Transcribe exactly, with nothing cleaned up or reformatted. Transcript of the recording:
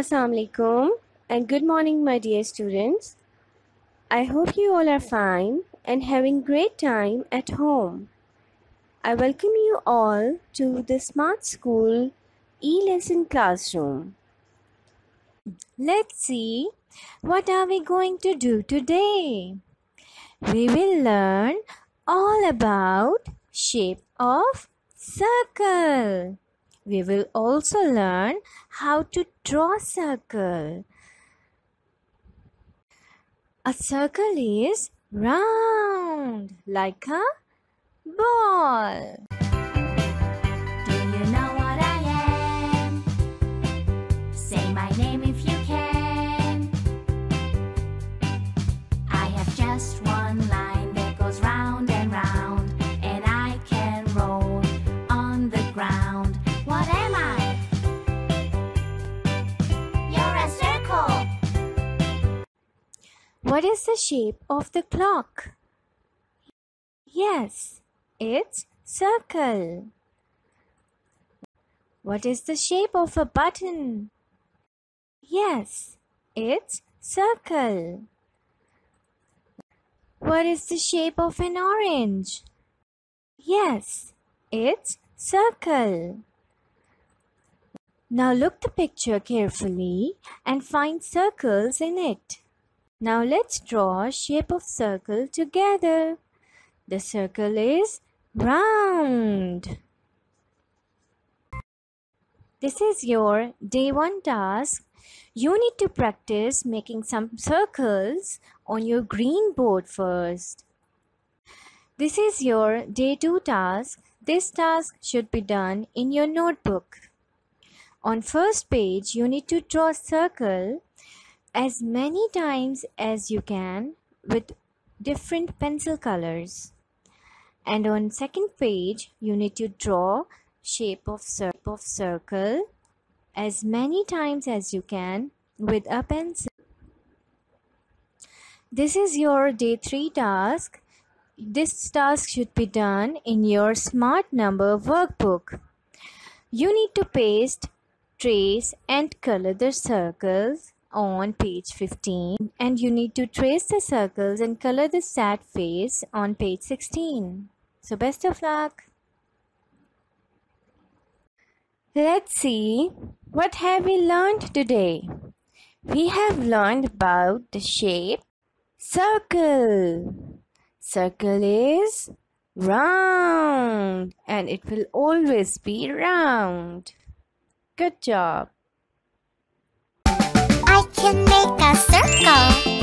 Assalamu alaikum and good morning, my dear students. I hope you all are fine and having great time at home. I welcome you all to the Smart School e-lesson classroom. Let's see what are we going to do today. We will learn all about shape of circle. We will also learn how to draw a circle. A circle is round like a ball. Do you know what I am? Say my name if you can. I have just one line that goes round and round, and I can roll on the ground. What is the shape of the clock? Yes, it's circle. What is the shape of a button? Yes, it's circle. What is the shape of an orange? Yes, it's circle. Now look the picture carefully and find circles in it. Now let's draw a shape of circle together. The circle is round. This is your day one task. You need to practice making some circles on your green board first. This is your day two task. This task should be done in your notebook. On first page, you need to draw a circle as many times as you can with different pencil colors, and on second page you need to draw shape of, cir of circle as many times as you can with a pencil. This is your day three task. This task should be done in your smart number workbook. You need to paste, trace and color the circles on page fifteen, and you need to trace the circles and color the sad face on page sixteen. So best of luck. Let's see what have we learned today. We have learned about the shape circle. Circle is round and it will always be round. Good job. I can make a circle.